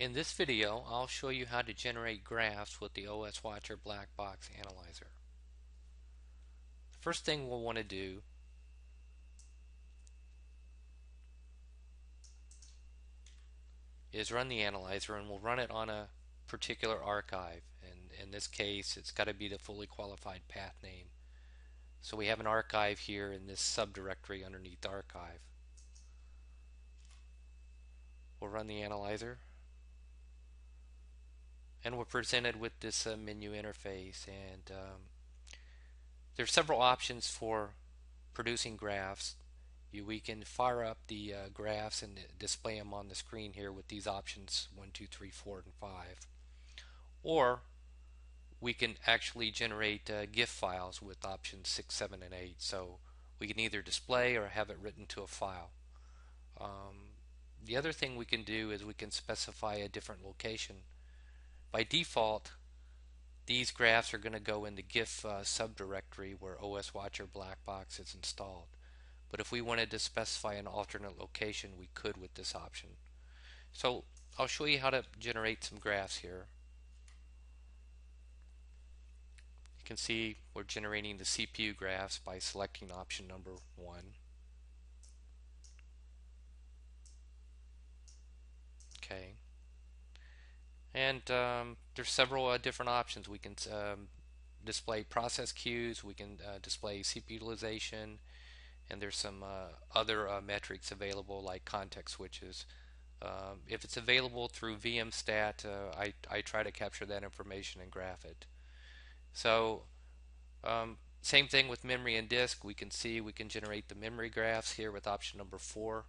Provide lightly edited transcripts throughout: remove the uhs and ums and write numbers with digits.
In this video, I'll show you how to generate graphs with the OS Watcher Black Box Analyzer. The first thing we'll want to do is run the analyzer, and we'll run it on a particular archive. And in this case, it's got to be the fully qualified path name. So we have an archive here in this subdirectory underneath archive. We'll run the analyzer, and we're presented with this menu interface, and there's several options for producing graphs. We can fire up the graphs and display them on the screen here with these options 1, 2, 3, 4, and 5, or we can actually generate GIF files with options 6, 7, and 8. So we can either display or have it written to a file. The other thing we can do is we can specify a different location. By default, these graphs are going to go in the GIF subdirectory where OS Watcher Black Box is installed. But if we wanted to specify an alternate location, we could with this option. So I'll show you how to generate some graphs here. You can see we're generating the CPU graphs by selecting option number 1. Okay. And there's several different options. We can display process queues, we can display CPU utilization, and there's some other metrics available like context switches. If it's available through VMStat, I try to capture that information and graph it. So same thing with memory and disk. We can see we can generate the memory graphs here with option number 4.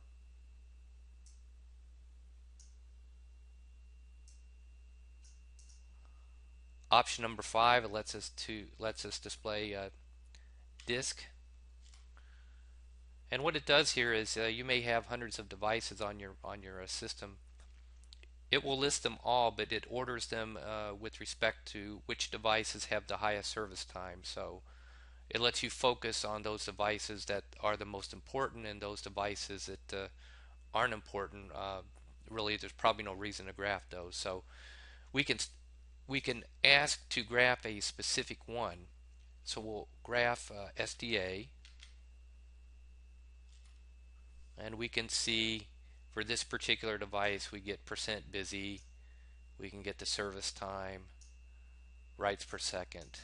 Option number 5 lets us display disk. And what it does here is you may have hundreds of devices on your system. It will list them all, but it orders them with respect to which devices have the highest service time. So it lets you focus on those devices that are the most important, and those devices that aren't important. Really, there's probably no reason to graph those. So we can ask to graph a specific one. So we'll graph SDA, and we can see for this particular device we get percent busy, we can get the service time, writes per second,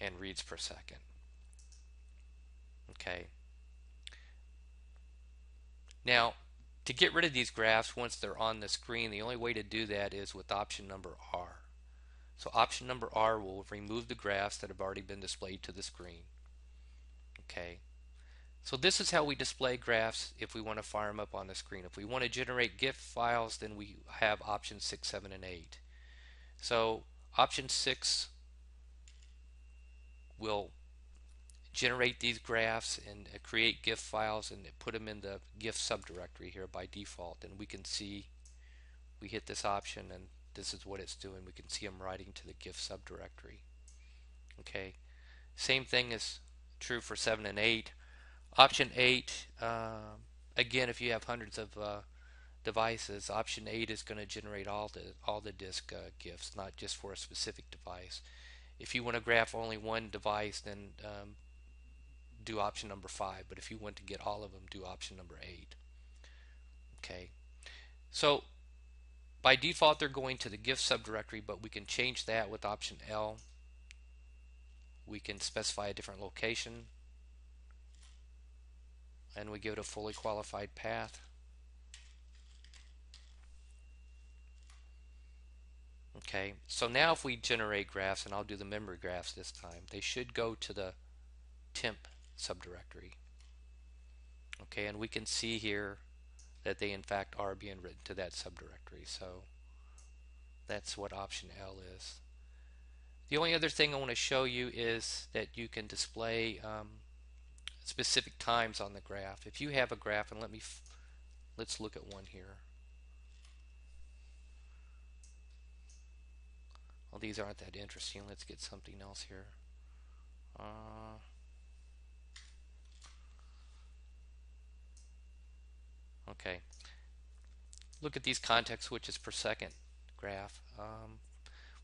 and reads per second. Okay. Now, to get rid of these graphs once they're on the screen, the only way to do that is with option number R. So option number R will remove the graphs that have already been displayed to the screen. Okay. So this is how we display graphs if we want to fire them up on the screen. If we want to generate GIF files, then we have options 6, 7, and 8. So option 6 will generate these graphs and create GIF files and put them in the GIF subdirectory here by default. And we can see we hit this option and this is what it's doing. We can see them writing to the GIF subdirectory. Okay, same thing is true for 7 and 8. Option 8, again, if you have hundreds of devices, option 8 is going to generate all the disk GIFs, not just for a specific device. If you want to graph only one device, then do option number 5, but if you want to get all of them, do option number 8. Okay, so by default they're going to the GIF subdirectory, but we can change that with option L. We can specify a different location, and we give it a fully qualified path. Okay, so now if we generate graphs, and I'll do the memory graphs this time, they should go to the temp subdirectory. Okay, and we can see here that they in fact are being written to that subdirectory, so that's what option L is. The only other thing I want to show you is that you can display specific times on the graph. If you have a graph, and let's look at one here. Well, these aren't that interesting. Let's get something else here. Okay, look at these context switches per second graph.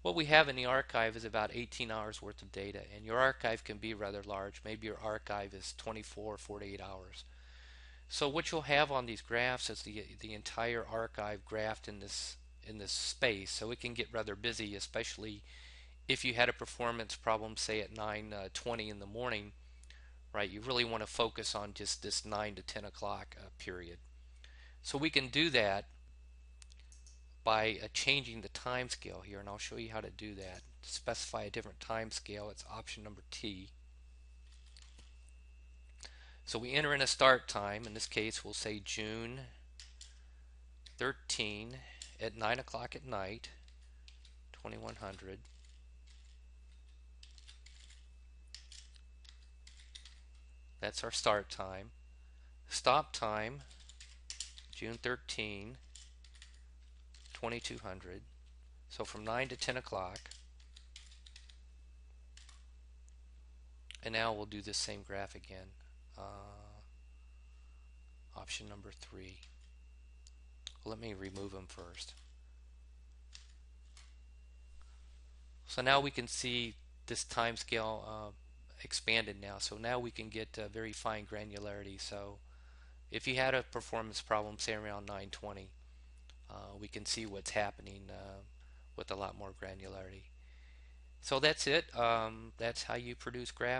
What we have in the archive is about 18 hours worth of data, and your archive can be rather large. Maybe your archive is 24 or 48 hours. So what you'll have on these graphs is the entire archive graphed in this space, so it can get rather busy, especially if you had a performance problem, say at 9:20 in the morning, right? You really want to focus on just this 9 to 10 o'clock period. So we can do that by changing the time scale here, and I'll show you how to do that. To specify a different time scale, it's option number T. So we enter in a start time. In this case, we'll say June 13 at 9 o'clock at night, 2100. That's our start time. Stop time, June 13, 2200. So from 9 to 10 o'clock. And now we'll do this same graph again. Option number 3. Let me remove them first. So now we can see this time scale expanded now. So now we can get very fine granularity. So if you had a performance problem, say around 9:20, we can see what's happening with a lot more granularity. So that's it. That's how you produce graphs.